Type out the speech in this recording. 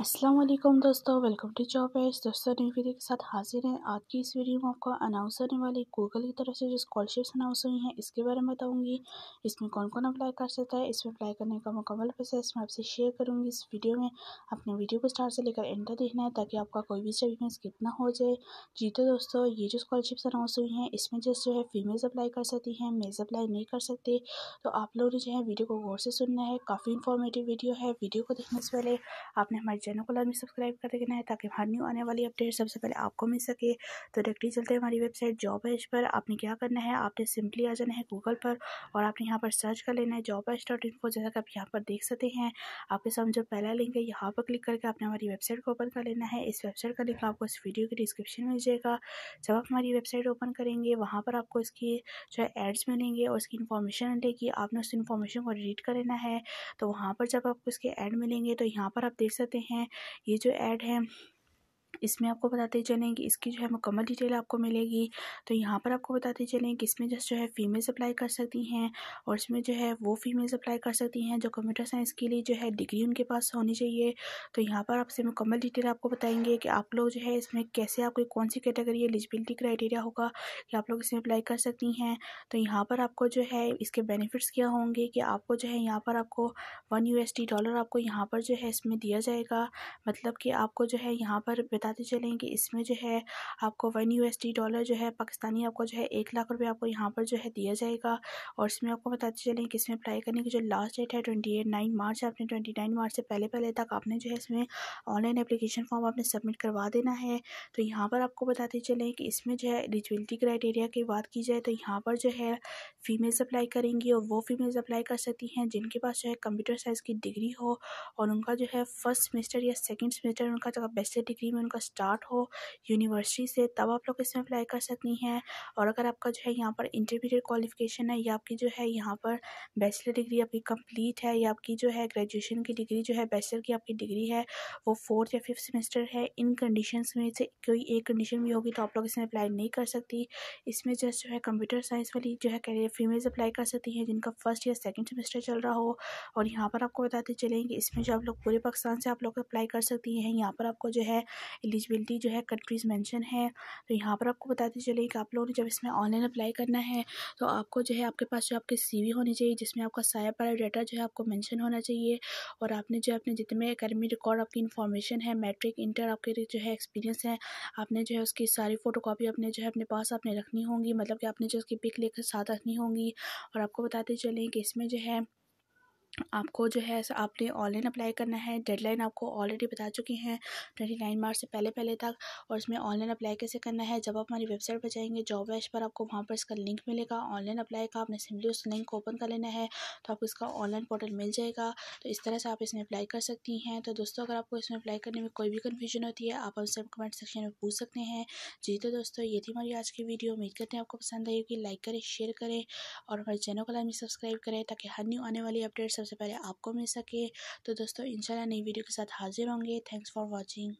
अस्सलाम वालेकुम दोस्तों, वेलकम टू जॉबैश। दोस्तों नई वीडियो के साथ हाजिर हैं। आज की इस वीडियो में आपको अनाउंस होने वाली गूगल की तरफ से जो स्कॉलरशिप्स अनाउंस हुई हैं इसके बारे में बताऊंगी। इसमें कौन कौन अप्लाई कर सकता है, इसमें अप्लाई करने का मुकम्मल प्रोसेस मैं आपसे शेयर करूंगी इस वीडियो में। अपने वीडियो को स्टार्ट से लेकर एंड तक देखना है ताकि आपका कोई भी स्टेप में स्किप ना हो जाए। जी तो दोस्तों, ये जो स्कॉलरशिप्स अनाउंस हुई हैं इसमें जस्ट जो है फीमेल्स अप्लाई कर सकती हैं, मेल्स अप्लाई नहीं कर सकते। तो आप लोगों ने जो है वीडियो को गौर से सुनना है, काफ़ी इंफॉर्मेटिव वीडियो है। वीडियो को देखने से पहले आपने हमारे चैनल को लाजमी सब्सक्राइब कर देना है ताकि हर न्यू आने वाली अपडेट सबसे पहले आपको मिल सके। तो डायरेक्टली चलते हैं हमारी वेबसाइट जॉबैश पर। आपने क्या करना है, आपने सिंपली आ जाना है गूगल पर और आपने यहाँ पर सर्च कर लेना है jobash.info। जैसा कि आप यहाँ पर देख सकते हैं, आपके सामने जो पहला लिंक है यहाँ पर क्लिक करके आपने हमारी वेबसाइट को ओपन कर लेना है। इस वेबसाइट का लिंक आपको इस वीडियो की डिस्क्रिप्शन में मिल जाएगा। जब आप हमारी वेबसाइट ओपन करेंगे वहाँ पर आपको इसकी जो है एड्स मिलेंगे और इसकी इन्फॉर्मेशन मिलेगी। आपने उस इन्फॉर्मेशन को रीड कर लेना है। तो वहाँ पर जब आपको इसके एड मिलेंगे तो यहाँ पर आप देख सकते हैं ये जो ऐड है इसमें आपको बताते चलें कि इसकी जो है मुकम्मल डिटेल आपको मिलेगी। तो यहाँ पर आपको बताते चलें कि इसमें जस्ट जो है फीमेल्स अप्लाई कर सकती हैं और इसमें जो है वो फीमेल्स अप्लाई कर सकती हैं जो कंप्यूटर साइंस के लिए जो है डिग्री उनके पास होनी चाहिए। तो यहाँ पर आपसे मुकम्मल डिटेल आपको बताएंगे कि आप लोग जो है इसमें कैसे आपकी कौन सी कैटेगरी एलिजिबिलिटी क्राइटेरिया होगा कि आप लोग इसमें अप्लाई कर सकती हैं। तो यहाँ पर आपको जो है इसके बेनिफिट्स क्या होंगे कि आपको जो है यहाँ पर आपको $1 आपको यहाँ पर जो है इसमें दिया जाएगा। मतलब कि आपको जो है यहाँ पर बताते चलें कि इसमें जो है आपको $1 जो है पाकिस्तानी आपको जो है 1,00,000 रुपये आपको यहाँ पर जो है दिया जाएगा। और इसमें आपको बताते चलें कि इसमें अप्लाई करने की जो लास्ट डेट है 29 मार्च। आपने 29 मार्च से पहले तक आपने जो है इसमें ऑनलाइन एप्लीकेशन फॉर्म आपने सबमिट करवा देना है। तो यहाँ पर आपको बताते चलें कि इसमें जो है एलिजिबिलिटी क्राइटेरिया की बात की जाए तो यहाँ पर जो है फीमेल्स अप्लाई करेंगी और वो फीमेल्स अप्लाई कर सकती हैं जिनके पास जो है कंप्यूटर साइंस की डिग्री हो और उनका जो है फर्स्ट सेमेस्टर या सेकेंड सेमेस्टर उनका जो बैचलर डिग्री में का स्टार्ट हो यूनिवर्सिटी से, तब आप लोग इसमें अप्लाई कर सकती हैं। और अगर आपका जो है यहाँ पर इंटरमीडिएट क्वालिफिकेशन है या आपकी जो है यहाँ पर बैचलर डिग्री आपकी कंप्लीट है या आपकी जो है ग्रेजुएशन की डिग्री जो है बैचलर की आपकी डिग्री है वो 4th या 5th सेमेस्टर है, इन कंडीशंस में से कोई एक कंडीशन भी होगी तो आप लोग इसमें अप्लाई नहीं कर सकती। इसमें जस्ट जो है कंप्यूटर साइंस वाली जो है कैरियर फीमेल्स अप्लाई कर सकती हैं जिनका फर्स्ट या सेकेंड सेमेस्टर चल रहा हो। और यहाँ पर आपको बताते चलें कि इसमें जो आप लोग पूरे पाकिस्तान से आप लोग अप्लाई कर सकती हैं। यहाँ पर आपको जो है एलिजिबिलिटी जो है कंट्रीज़ मेंशन है। तो यहाँ पर आपको बताते चले कि आप लोगों ने जब इसमें ऑनलाइन अप्लाई करना है तो आपको जो है आपके पास जो आपके सीवी होनी चाहिए जिसमें आपका सारा बायोडाटा जो है आपको मेंशन होना चाहिए। और आपने जो अपने जितने एकेडमी रिकॉर्ड आपकी इन्फॉर्मेशन है, मैट्रिक इंटर आपके जो है एक्सपीरियंस है, आपने जो है उसकी सारी फ़ोटोकॉपी अपने जो है अपने पास आपने रखनी होंगी। मतलब कि आपने जो उसकी पिक लेकर साथ रखनी होंगी। और आपको बताते चलें कि इसमें जो है आपको जो है आपने ऑनलाइन अप्लाई करना है। डेडलाइन आपको ऑलरेडी बता चुकी हैं 29 मार्च से पहले तक। और इसमें ऑनलाइन अप्लाई कैसे करना है, जब आप हमारी वेबसाइट पर जाएंगे जॉबैश पर आपको वहाँ पर इसका लिंक मिलेगा ऑनलाइन अप्लाई का। आपने सिंपली उस लिंक को ओपन कर लेना है तो आपको इसका ऑनलाइन पोर्टल मिल जाएगा। तो इस तरह से आप इसमें अप्लाई कर सकती हैं। तो दोस्तों अगर आपको इसमें अप्लाई करने में कोई भी कन्फ्यूजन होती है आप हमसे कमेंट सेक्शन में पूछ सकते हैं। जी तो दोस्तों ये थी हमारी आज की वीडियो। उम्मीद करते हैं आपको पसंद आई होगी। लाइक करें, शेयर करें और हमारे चैनल को लाजमी सब्सक्राइब करें ताकि हर न्यू आने वाली अपडेट्स सबसे पहले आपको मिल सके। तो दोस्तों इंशाल्लाह नई वीडियो के साथ हाजिर होंगे। Thanks for watching.